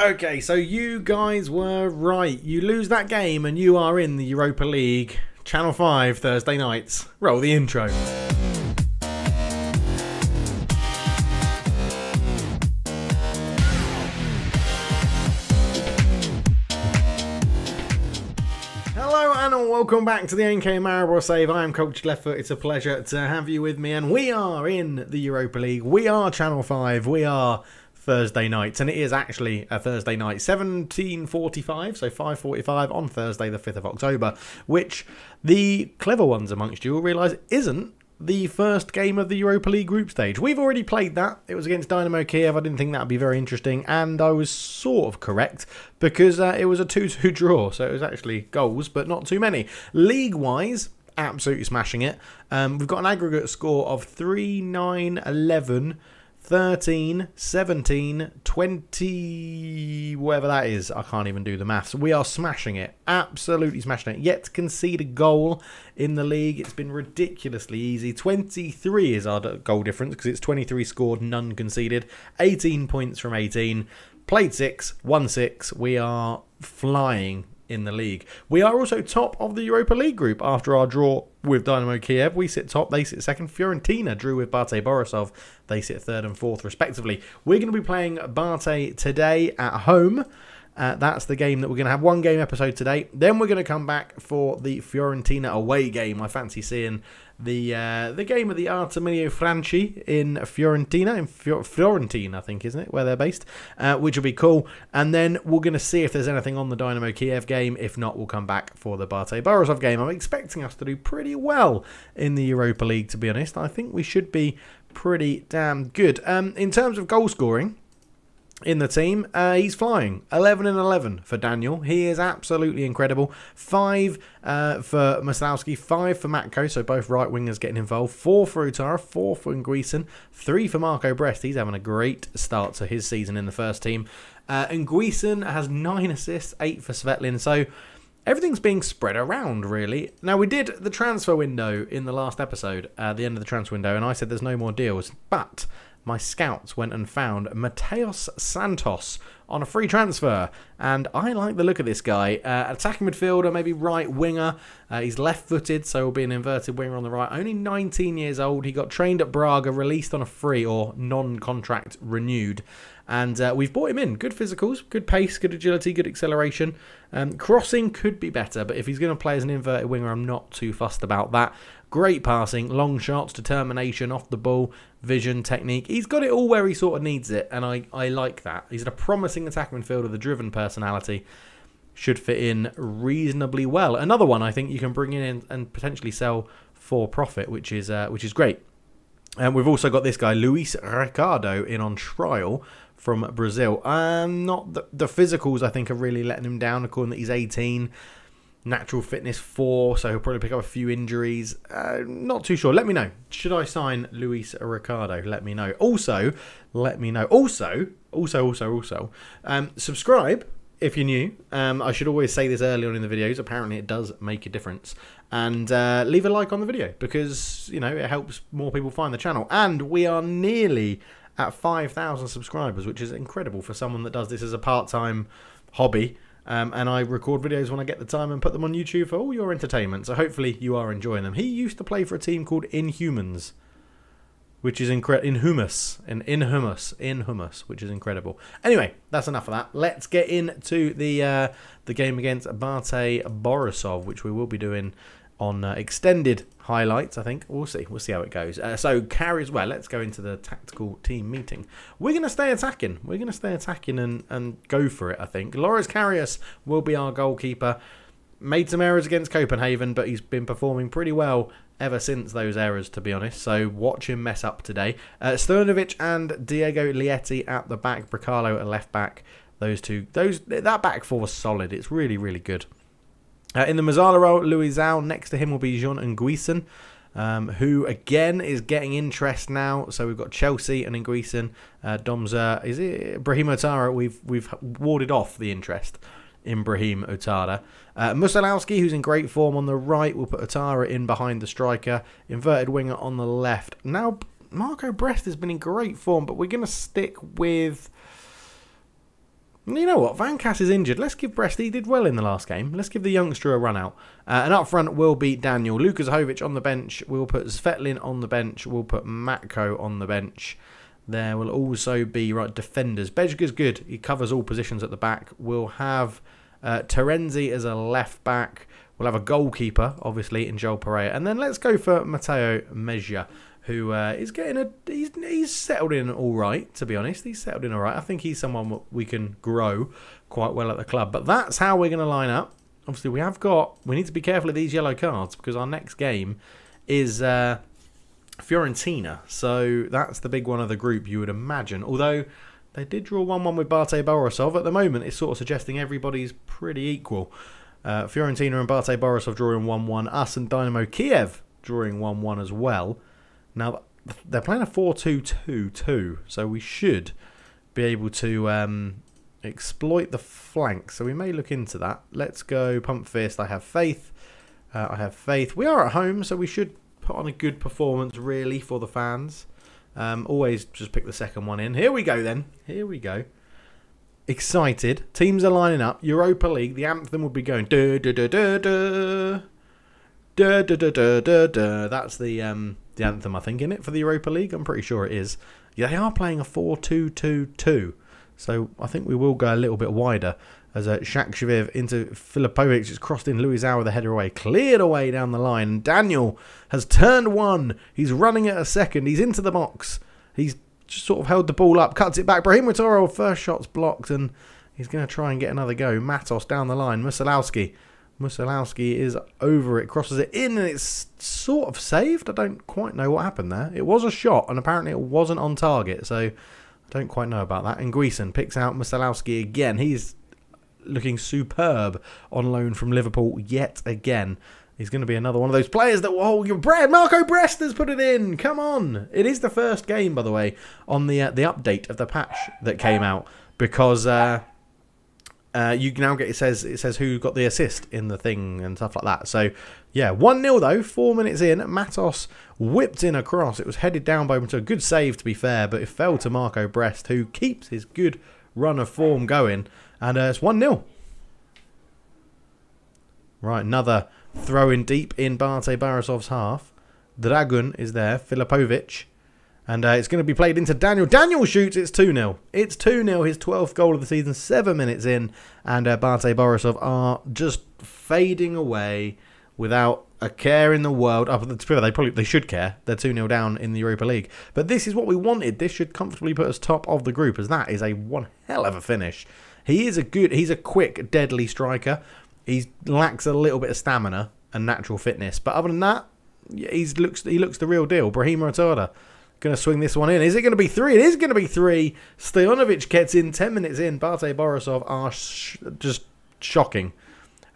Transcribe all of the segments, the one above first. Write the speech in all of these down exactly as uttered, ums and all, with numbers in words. Okay, so you guys were right. You lose that game and you are in the Europa League. Channel five, Thursday nights. Roll the intro. Welcome back to the N K Maribor Save. I am Coach Leftfoot. It's a pleasure to have you with me. And we are in the Europa League. We are Channel five. We are Thursday nights. And it is actually a Thursday night. seventeen forty-five, so five forty-five on Thursday the fifth of October. Which the clever ones amongst you will realise isn't the first game of the Europa League group stage. We've already played that. It was against Dynamo Kiev. I didn't think that would be very interesting. And I was sort of correct, because uh, it was a two two draw, so it was actually goals, but not too many. League-wise, absolutely smashing it. Um, we've got an aggregate score of three, nine, eleven, thirteen, seventeen, twenty, whatever that is. I can't even do the maths. We are smashing it. Absolutely smashing it. Yet to concede a goal in the league. It's been ridiculously easy. twenty-three is our goal difference, because it's twenty-three scored, none conceded. eighteen points from eighteen. Played six, won six. We are flying in the league. We are also top of the Europa League group after our draw with Dynamo Kiev. We sit top, they sit second. Fiorentina drew with BATE Borisov. They sit third and fourth respectively. We're going to be playing BATE today at home. Uh, that's the game that we're going to have. One game episode today. Then we're going to come back for the Fiorentina away game. I fancy seeing the uh, the game of the Artemio Franchi in Fiorentina. In Fior Fiorentina, I think, isn't it? Where they're based. Uh, which will be cool. And then we're going to see if there's anything on the Dynamo Kiev game. If not, we'll come back for the BATE Borisov game. I'm expecting us to do pretty well in the Europa League, to be honest. I think we should be pretty damn good. Um, in terms of goal scoring in the team, uh, he's flying. eleven and eleven for Daniel. He is absolutely incredible. Five uh, for Masnowski, five for Matko, so both right wingers getting involved. Four for Ouattara, four for Nguissan, three for Marco Brest. He's having a great start to his season in the first team. Uh, Nguissan has nine assists, eight for Svetlin. So everything's being spread around, really. Now, we did the transfer window in the last episode, uh, the end of the transfer window, and I said there's no more deals, but my scouts went and found Matheus Santos on a free transfer. And I like the look of this guy. Uh, attacking midfielder, maybe right winger. Uh, he's left-footed, so he'll be an inverted winger on the right. Only nineteen years old. He got trained at Braga, released on a free or non-contract renewed. And uh, we've bought him in. Good physicals, good pace, good agility, good acceleration. Um, crossing could be better, but if he's going to play as an inverted winger, I'm not too fussed about that. Great passing, long shots, determination, off the ball, vision, technique. He's got it all where he sort of needs it, and I, I like that. He's a promising attacking midfielder with a driven personality. Should fit in reasonably well. Another one I think you can bring in and, and potentially sell for profit, which is uh, which is great. And we've also got this guy, Luis Ricardo, in on trial from Brazil. Um, not the, the physicals, I think, are really letting him down, according that he's eighteen. Natural fitness four, so he'll probably pick up a few injuries. Uh, not too sure. Let me know. Should I sign Luis Ricardo? Let me know. Also, let me know. Also, also, also, also, um, subscribe if you're new. Um, I should always say this early on in the videos. Apparently, it does make a difference. And uh, leave a like on the video, because, you know, it helps more people find the channel. And we are nearly at five thousand subscribers, which is incredible for someone that does this as a part-time hobby. Um, and I record videos when I get the time and put them on YouTube for all your entertainment. So hopefully you are enjoying them. He used to play for a team called Inhumans, which is incredible. Inhumas. And Inhumas. Inhumas, which is incredible. Anyway, that's enough of that. Let's get into the uh, the game against BATE Borisov, which we will be doing on uh, extended highlights, I think. We'll see. We'll see how it goes. Uh, so, carries well. Let's go into the tactical team meeting. We're going to stay attacking. We're going to stay attacking and, and go for it, I think. Loris Karius will be our goalkeeper. Made some errors against Copenhagen, but he's been performing pretty well ever since those errors, to be honest. So, watch him mess up today. Uh, Sternovich and Diego Lieti at the back. Bricalo at left back. Those two. Those That back four was solid. It's really, really good. Uh, in the Musalowski role, Luisão. Next to him will be Jean Nguissan, um, who again is getting interest now. So we've got Chelsea and Nguissan. Uh, Domzer, is it Brahim Ouattara? We've we've warded off the interest in Brahim Ouattara. Uh, Musalowski, who's in great form on the right, will put Ouattara in behind the striker. Inverted winger on the left. Now Marco Brest has been in great form, but we're going to stick with. You know what? Van Cass is injured. Let's give Brest, he did well in the last game. Let's give the youngster a run out. Uh, and up front, we'll beat Daniel. Lukas Jovic on the bench. We'll put Svetlin on the bench. We'll put Matko on the bench. There will also be, right, defenders. Bezga's good. He covers all positions at the back. We'll have uh, Terenzi as a left back. We'll have a goalkeeper, obviously, in Joel Pereira. And then let's go for Matteo Mezja, who uh, is getting a... He's, he's settled in all right, to be honest. He's settled in all right. I think he's someone we can grow quite well at the club. But that's how we're going to line up. Obviously, we have got... We need to be careful of these yellow cards because our next game is uh, Fiorentina. So that's the big one of the group, you would imagine. Although they did draw one one with BATE Borisov. At the moment, it's sort of suggesting everybody's pretty equal. Uh, Fiorentina and BATE Borisov drawing one one. Us and Dynamo Kiev drawing one one as well. Now, they're playing a four two two two, so we should be able to um, exploit the flank. So we may look into that. Let's go Pump Fist. I have faith. Uh, I have faith. We are at home, so we should put on a good performance, really, for the fans. Um, always just pick the second one in. Here we go, then. Here we go. Excited. Teams are lining up. Europa League. The anthem will be going. Duh, duh, duh, duh, duh. Duh, duh, duh, duh, duh, duh. That's the... Um, The anthem, I think, in it for the Europa League. I'm pretty sure it is. Yeah, they are playing a four two two two, so I think we will go a little bit wider as a Shakshaviv into Filipovic. It's crossed in. Luisão with a header away, cleared away down the line. Daniel has turned one. He's running at a second. He's into the box. He's just sort of held the ball up, cuts it back. Brahim Ouattara, first shot's blocked, and he's going to try and get another go. Matos down the line. Musalowski. Musalowski is over it, crosses it in, and it's sort of saved. I don't quite know what happened there. It was a shot, and apparently it wasn't on target, so I don't quite know about that. And Nguissan picks out Musalowski again. He's looking superb on loan from Liverpool yet again. He's going to be another one of those players that will hold your bread. Marco Brest has put it in. Come on. It is the first game, by the way, on the uh, the update of the patch that came out, because... Uh, Uh, you now get, it says it says who got the assist in the thing and stuff like that. So, yeah, one nil though, four minutes in. Matos whipped in across. It was headed down by him to a good save, to be fair, but it fell to Marco Brest, who keeps his good run of form going. And uh, it's one nil. Right, another throw in deep in Bate Borisov's half. Dragun is there, Filipovic. And uh, it's going to be played into Daniel. Daniel shoots. It's two nil. It's two nil. His twelfth goal of the season, seven minutes in. And uh, BATE Borisov are just fading away without a care in the world. Oh, they probably they should care. They're two nil down in the Europa League. But this is what we wanted. This should comfortably put us top of the group, as that is a one hell of a finish. He is a good, he's a quick, deadly striker. He lacks a little bit of stamina and natural fitness. But other than that, he's looks he looks the real deal. Brahim Ouattara. Going to swing this one in. Is it going to be three? It is going to be three. Sternovich gets in ten minutes in. BATE Borisov are sh just shocking.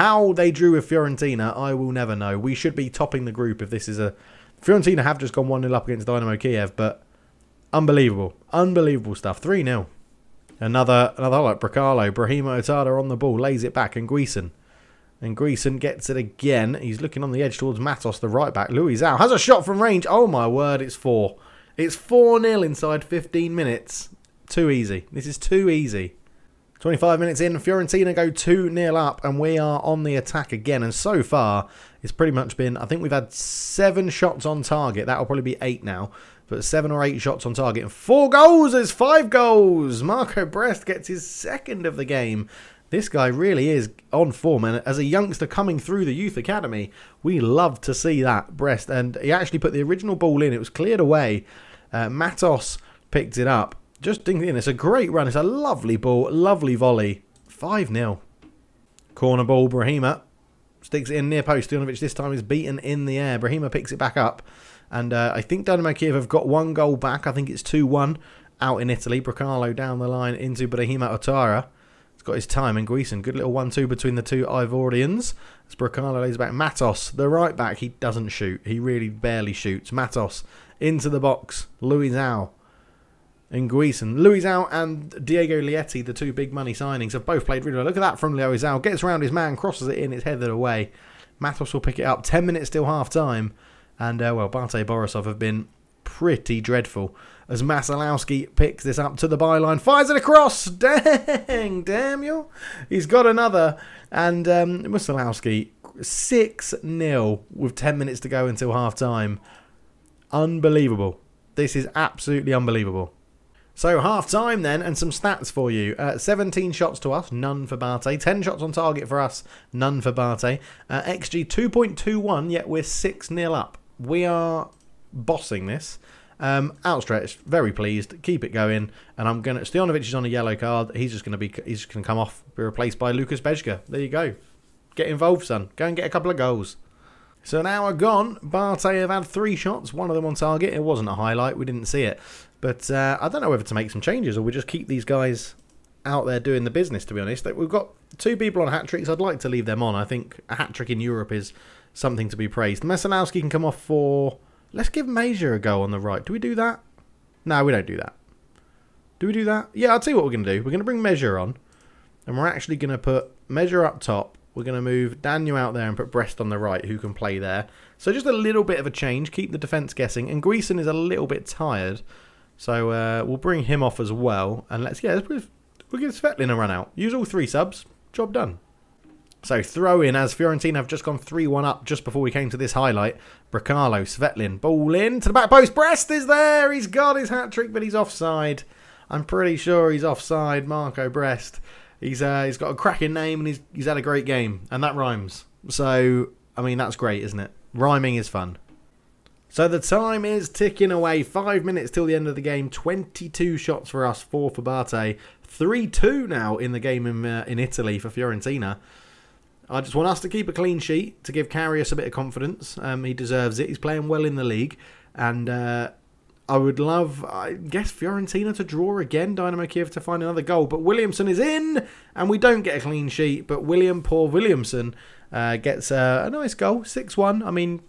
How they drew with Fiorentina, I will never know. We should be topping the group if this is a... Fiorentina have just gone one nil up against Dynamo Kiev, but unbelievable. Unbelievable stuff. three nil. Another, another like Bricalo. Brahim Ouattara on the ball. Lays it back. And Nguissan. And Nguissan gets it again. He's looking on the edge towards Matos, the right back. Luisão has a shot from range. Oh my word, it's four. It's four nil inside fifteen minutes. Too easy. This is too easy. twenty-five minutes in, Fiorentina go two nil up, and we are on the attack again. And so far, it's pretty much been, I think we've had seven shots on target. That'll probably be eight now. But seven or eight shots on target. And four goals. There's five goals. Marco Brest gets his second of the game. This guy really is on form, and as a youngster coming through the youth academy, we love to see that, Brest. And he actually put the original ball in. It was cleared away. Uh, Matos picked it up. Just dinged it in. It's a great run. It's a lovely ball. Lovely volley. five nil. Corner ball, Brahima. Sticks it in near post. Stevanovic this time is beaten in the air. Brahima picks it back up. And uh, I think Dynamo Kiev have got one goal back. I think it's two one out in Italy. Bricalo down the line into Brahima Ouattara. Got his time in Nguissan. Good little one two between the two Ivorians. As Bricalo lays back. Matos, the right back, he doesn't shoot. He really barely shoots. Matos into the box. Luisão and Nguissan. Luisão and Diego Lieti, the two big money signings, have both played really well. Look at that from Luisão. Gets around his man, crosses it in, it's headed away. Matos will pick it up. ten minutes till half time. And, uh, well, BATE Borisov have been pretty dreadful. as Musalowski picks this up to the byline, fires it across. Dang, Daniel. He's got another. And um, Musalowski, six nil with ten minutes to go until half-time. Unbelievable. This is absolutely unbelievable. So half-time then, and some stats for you. Uh, seventeen shots to us, none for Bate. ten shots on target for us, none for Bate. Uh, X G two point two one, yet we're six nil up. We are bossing this. Um, outstretched, very pleased. Keep it going, and I'm gonna. Stevanovic is on a yellow card. He's just gonna be. He's just gonna come off, be replaced by Lucas Bezga. There you go. Get involved, son. Go and get a couple of goals. So an hour gone. Bate have had three shots. One of them on target. It wasn't a highlight. We didn't see it. But uh, I don't know whether to make some changes or we just keep these guys out there doing the business. To be honest, we've got two people on hat tricks. I'd like to leave them on. I think a hat trick in Europe is something to be praised. Masnowski can come off for. Let's give Mezja a go on the right. Do we do that? No, we don't do that. Do we do that? Yeah, I'll tell you what we're going to do. We're going to bring Mezja on. And we're actually going to put Mezja up top. We're going to move Daniel out there and put Brest on the right, who can play there. So just a little bit of a change. Keep the defence guessing. And Nguissan is a little bit tired. So uh, we'll bring him off as well. And let's, yeah, let's put, we'll give Svetlin a run out. Use all three subs. Job done. So throw in as Fiorentina have just gone three one up just before we came to this highlight. Bricalo, Svetlin, ball in to the back post. Brest is there. He's got his hat trick, but he's offside. I'm pretty sure he's offside. Marco Brest. He's uh, he's got a cracking name and he's he's had a great game, and that rhymes. So I mean that's great, isn't it? Rhyming is fun. So the time is ticking away. Five minutes till the end of the game. twenty-two shots for us, four for Bate. three two now in the game in uh, in Italy for Fiorentina. I just want us to keep a clean sheet to give Karius a bit of confidence. Um, he deserves it. He's playing well in the league. And uh, I would love, I guess, Fiorentina to draw again. Dynamo Kiev to find another goal. But Williamson is in, and we don't get a clean sheet. But William Paul Williamson uh, gets uh, a nice goal, six one. I mean,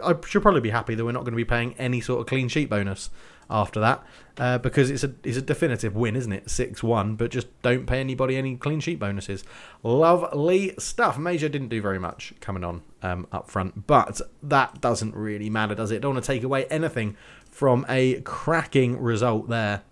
I should probably be happy that we're not going to be paying any sort of clean sheet bonus after that. Uh, because it's a it's a definitive win, isn't it? six one, but just don't pay anybody any clean sheet bonuses. Lovely stuff. Mezja didn't do very much coming on um, up front, but that doesn't really matter, does it? Don't want to take away anything from a cracking result there.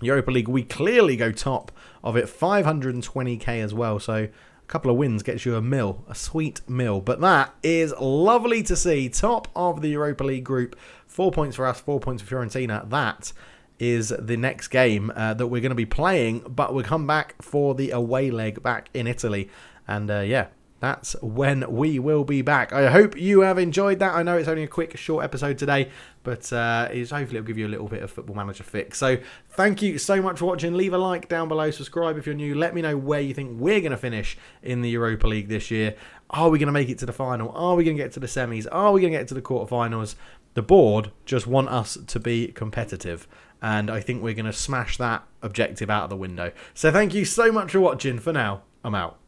Europa League, we clearly go top of it, five hundred twenty K as well, so couple of wins gets you a mil, a sweet mil. But that is lovely to see. Top of the Europa League group. Four points for us, four points for Fiorentina. That is the next game uh, that we're going to be playing. But we'll come back for the away leg back in Italy. And uh, yeah, that's when we will be back. I hope you have enjoyed that. I know it's only a quick, short episode today, but uh, it's, hopefully it'll give you a little bit of Football Manager fix. So thank you so much for watching. Leave a like down below. Subscribe if you're new. Let me know where you think we're going to finish in the Europa League this year. Are we going to make it to the final? Are we going to get to the semis? Are we going to get to the quarterfinals? The board just want us to be competitive. And I think we're going to smash that objective out of the window. So thank you so much for watching. For now, I'm out.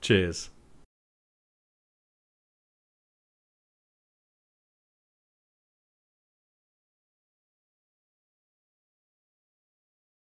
Cheers.